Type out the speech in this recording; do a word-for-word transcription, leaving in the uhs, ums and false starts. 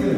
can